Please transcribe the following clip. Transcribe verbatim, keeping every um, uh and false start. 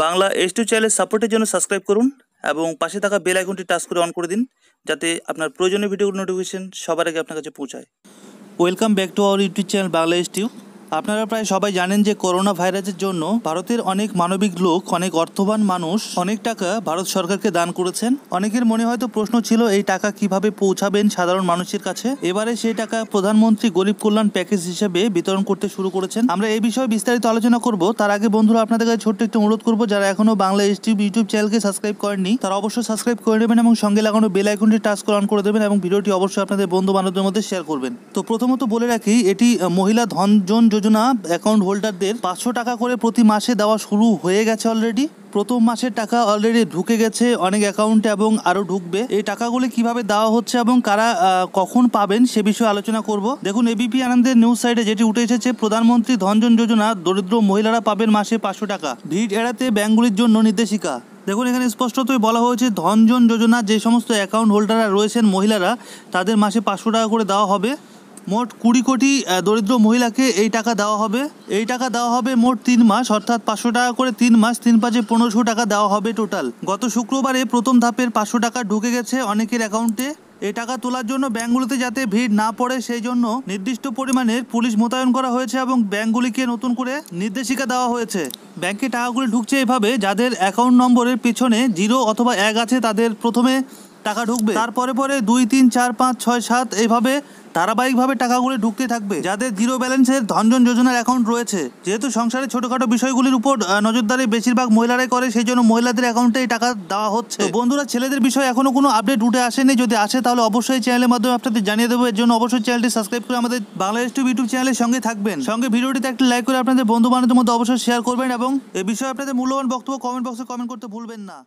Bangla S two চ্যানেলের সাপোর্টের জন্য সাবস্ক্রাইব করুন এবং পাশে থাকা বেল আইকনটি টাচ করে অন করে দিন যাতে আপনার প্রয়োজনীয় ভিডিওর নোটিফিকেশন সবার আগে আপনার কাছে পৌঁছায়। Welcome back to our YouTube channel Bangla S tube. আপনারা প্রায় সবাই জানেন যে করোনা ভাইরাসের জন্য ভারতের অনেক মানবিক লোক, অনেক অর্থবান মানুষ অনেক টাকা ভারত সরকারকে দান করেছেন। অনেকের মনে হয়তো প্রশ্ন ছিল এই টাকা কিভাবে পৌঁছাবেন সাধারণ মানুষের কাছে। এবারে সেই টাকা প্রধানমন্ত্রী গরিব কল্যাণ প্যাকেজ হিসেবে বিতরণ করতে শুরু করেছেন। আমরা এই বিষয়ে বিস্তারিত আলোচনা করব। তার আগে বন্ধুরা আপনাদের কাছে ছোট্ট একটি অনুরোধ করবো, যারা এখনো বাংলা এস টিউব ইউটিউব চ্যানেলকে সাবস্ক্রাইব করেননি তারা অবশ্যই সাবস্ক্রাইব করে নেবেন এবং সঙ্গে লাগানো বেল আইকনটি টাচ করে অন করে দেবেন এবং ভিডিওটি অবশ্যই আপনাদের বন্ধু বান্ধবদের মধ্যে শেয়ার করবেন। তো প্রথমত বলে রাখি, এটি মহিলা ধনজন যোজনা অ্যাকাউন্ট হোল্ডারদের পাঁচশো টাকা করে প্রতি মাসে দেওয়া শুরু হয়ে গেছে। অলরেডি প্রথম মাসের টাকা অলরেডি ঢুকে গেছে অনেক অ্যাকাউন্টে এবং আরও ঢুকবে। এই টাকাগুলি কিভাবে দেওয়া হচ্ছে এবং কারা কখন পাবেন সে বিষয়ে আলোচনা করব। দেখুন, এবিপি আনন্দের নিউজ সাইটে যেটি উঠে এসেছে, প্রধানমন্ত্রী ধনজন যোজনা দরিদ্র মহিলারা পাবেন মাসে পাঁচশো টাকা, ভিড় এড়াতে ব্যাঙ্কগুলির জন্য নির্দেশিকা। দেখুন, এখানে স্পষ্টতই বলা হয়েছে ধনজন যোজনা যে সমস্ত অ্যাকাউন্ট হোল্ডাররা রয়েছেন মহিলারা, তাদের মাসে পাঁচশো টাকা করে দেওয়া হবে। মোট কুড়ি কোটি দরিদ্র মহিলাকে এই টাকা দেওয়া হবে। এই টাকা দেওয়া হবে মোট তিন মাস, অর্থাৎ পাঁচশো টাকা করে তিন মাস, তিন পাঁচে পনেরোশো টাকা দেওয়া হবে টোটাল। গত শুক্রবারে প্রথম ধাপের পাঁচশো টাকা ঢুকে গেছে অনেকের অ্যাকাউন্টে। এই টাকা তোলার জন্য ব্যাঙ্কগুলিতে যাতে ভিড় না পড়ে সেই জন্য নির্দিষ্ট পরিমাণের পুলিশ মোতায়েন করা হয়েছে এবং ব্যাঙ্কগুলিকে নতুন করে নির্দেশিকা দেওয়া হয়েছে। ব্যাঙ্কে টাকাগুলি ঢুকছে এভাবে, যাদের অ্যাকাউন্ট নম্বরের পেছনে জিরো অথবা এক আছে তাদের প্রথমে টাকা ঢুকবে, তারপরে পরে দুই তিন চার পাঁচ ছয় সাত এইভাবে ধারাবাহিকভাবে টাকাগুলি ঢুকতে থাকবে যাদের জিরো ব্যালেন্সের ধনজন যোজনার অ্যাকাউন্ট রয়েছে। যেহেতু সংসারের ছোটখাটো বিষয়গুলির উপর নজরদারি বেশিরভাগ মহিলারাই করে সেই জন্য মহিলাদের অ্যাকাউন্টে এই টাকা দেওয়া হচ্ছে। বন্ধুরা, ছেলেদের বিষয়ে এখনো কোনো আপডেট উঠে আসেনি, যদি আসে তাহলে অবশ্যই চ্যানেলের মাধ্যমে আপনাদের জানিয়ে দেবো। এর জন্য অবশ্যই চ্যানেলটি সাবস্ক্রাইব করে আমাদের বাংলা এস টিউব ইউটিউব চ্যানেলের সঙ্গে থাকবেন, সঙ্গে ভিডিওটিতে একটা লাইক করে আপনাদের বন্ধু বান্ধবদের মধ্যে অবশ্যই শেয়ার করবেন এবং এই বিষয়ে আপনাদের মূল্যবান বক্তব্য কমেন্ট বক্সে কমেন্ট করতে ভুলবেন না।